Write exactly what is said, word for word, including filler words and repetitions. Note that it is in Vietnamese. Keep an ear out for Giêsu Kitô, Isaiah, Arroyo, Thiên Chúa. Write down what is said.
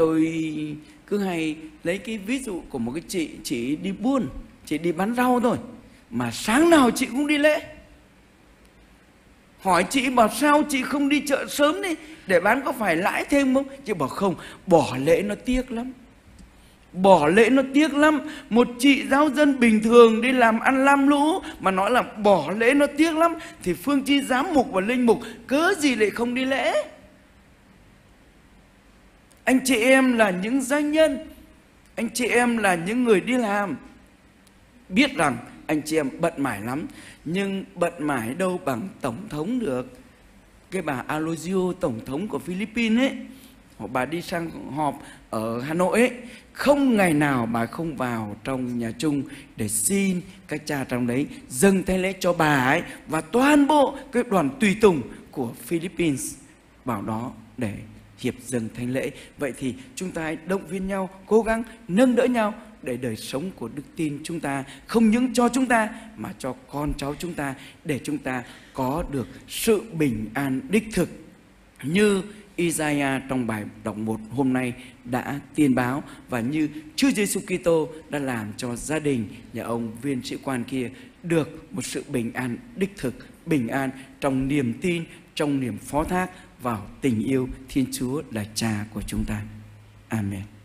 Tôi cứ hay lấy cái ví dụ của một cái chị, chị đi buôn, chị đi bán rau thôi, mà sáng nào chị cũng đi lễ. Hỏi chị bảo sao chị không đi chợ sớm đi để bán có phải lãi thêm không? Chị bảo không, bỏ lễ nó tiếc lắm. Bỏ lễ nó tiếc lắm. Một chị giáo dân bình thường đi làm ăn lam lũ mà nói là bỏ lễ nó tiếc lắm, thì phương chi giám mục và linh mục cớ gì lại không đi lễ? Anh chị em là những doanh nhân, anh chị em là những người đi làm, biết rằng anh chị em bận mải lắm, nhưng bận mải đâu bằng tổng thống được. Cái bà Arroyo, tổng thống của Philippines ấy, bà đi sang họp ở Hà Nội ấy, không ngày nào bà không vào trong nhà chung để xin các cha trong đấy dâng thánh lễ cho bà ấy và toàn bộ cái đoàn tùy tùng của Philippines vào đó để hiệp dâng thánh lễ. Vậy thì chúng ta hãy động viên nhau, cố gắng nâng đỡ nhau để đời sống của đức tin chúng ta không những cho chúng ta mà cho con cháu chúng ta, để chúng ta có được sự bình an đích thực như Isaiah trong bài đọc một hôm nay đã tiên báo, và như Chúa Giêsu Kitô đã làm cho gia đình nhà ông viên sĩ quan kia được một sự bình an đích thực, bình an trong niềm tin, trong niềm phó thác vào tình yêu Thiên Chúa là Cha của chúng ta. Amen.